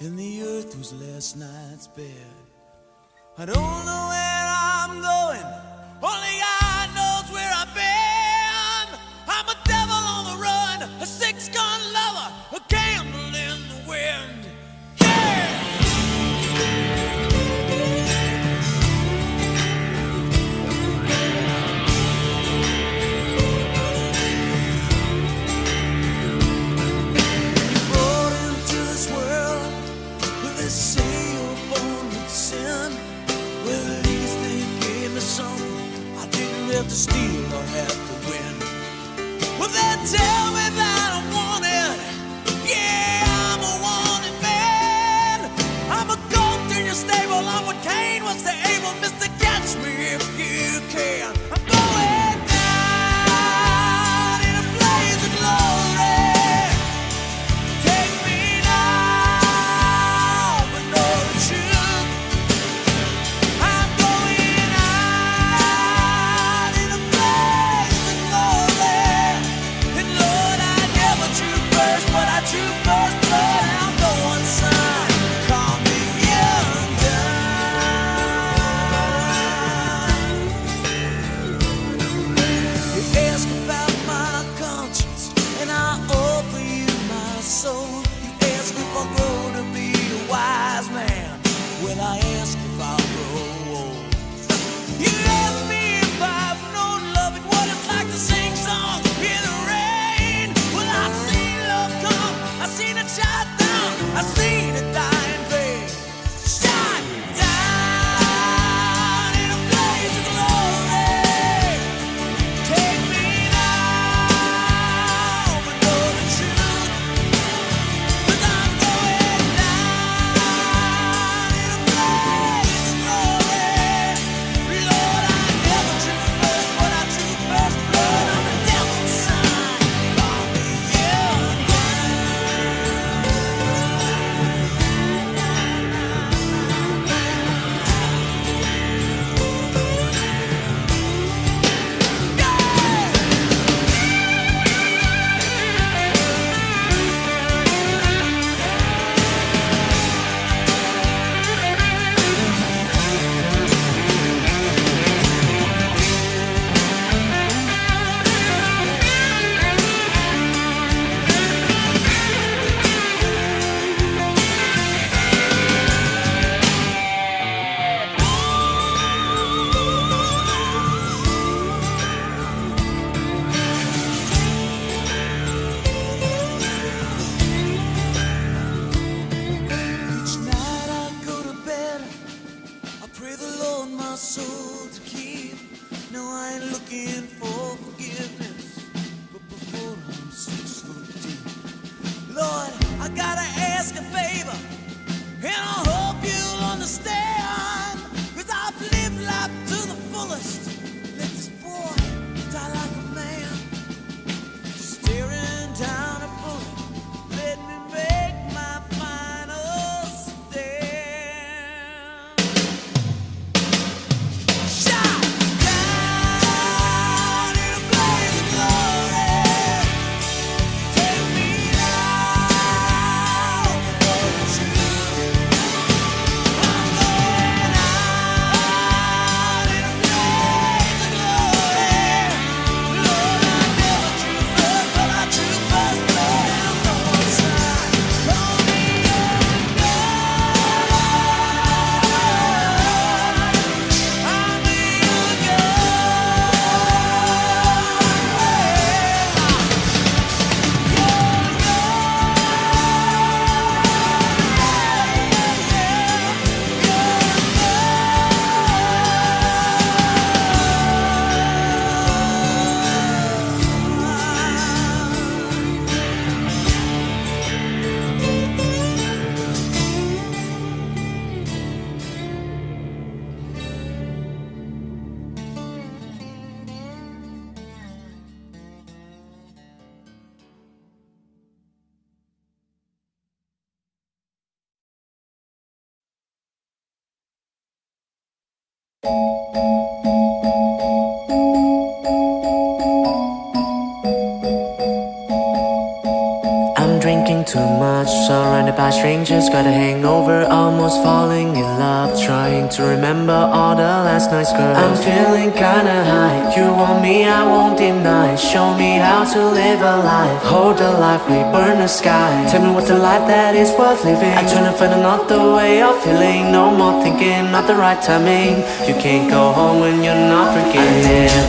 and the earth was last night's bed. I don't know where I'm going, only God knows where I've been. I'm a devil on the run, a six-gun lover, a gamble in the wind. To steal or have to win. Well, they tell me that I'm wanted. Yeah, I'm a wanted man. I'm a goat in your stable. I'm what Cain was to Abel. Mister, catch me if you can. I'm going down in a blaze of glory. Take me now, but know the truth. I'm going out. drinking too much, surrounded by strangers, got a hangover, almost falling in love, trying to remember all the last night's girls. I'm feeling kinda high, you want me, I won't deny, show me how to live a life, hold the life, we burn the sky. Tell me what's the life that is worth living. I'm trying to find another way of feeling, no more thinking, not the right timing. You can't go home when you're not forgetting.